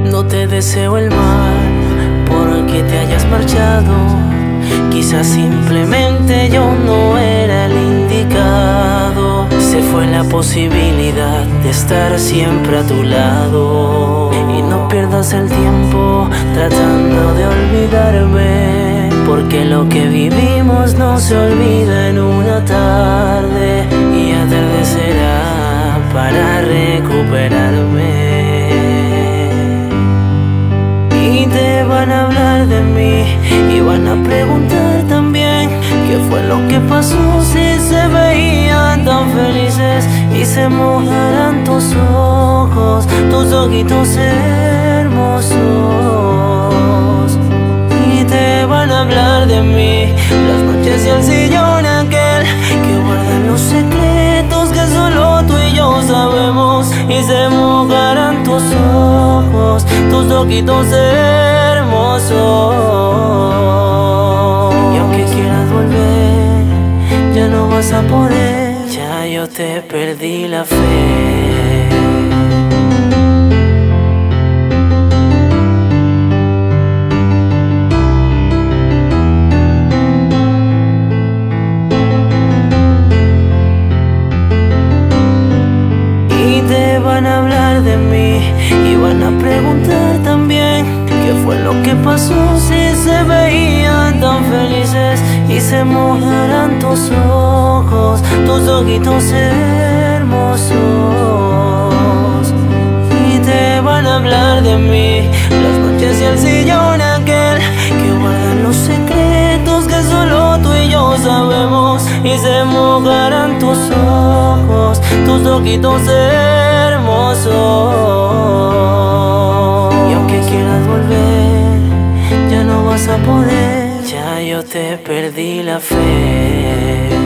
No te deseo el mal porque te hayas marchado. Quizás simplemente yo no era el indicado. Se fue la posibilidad de estar siempre a tu lado. Y no pierdas el tiempo tratando de olvidarme, porque lo que vivimos no se olvida en una tarde. Y atardecerá para recuperarme. Y te van a hablar de mí y van a preguntar también qué fue lo que pasó, si se veían tan felices. Y se mojarán tus ojitos hermosos. Y te van a hablar de mí las noches y el sillón aquel que guardan los secretos que solo tú y yo sabemos. Y se mojarán tus ojitos hermosos. Y aunque quieras volver, ya no vas a poder. Ya yo te perdí la fe. Y te van a hablar de mí y van a preguntar también qué fue lo que pasó, si se veían tan felices. Y se mojarán tus ojitos hermosos. Y te van a hablar de mí las noches y el sillón aquel que guardan los secretos que solo tú y yo sabemos. Y se mojarán tus ojitos hermosos. Y aunque quieras volver, ya no vas a poder. Ya yo te perdí la fe.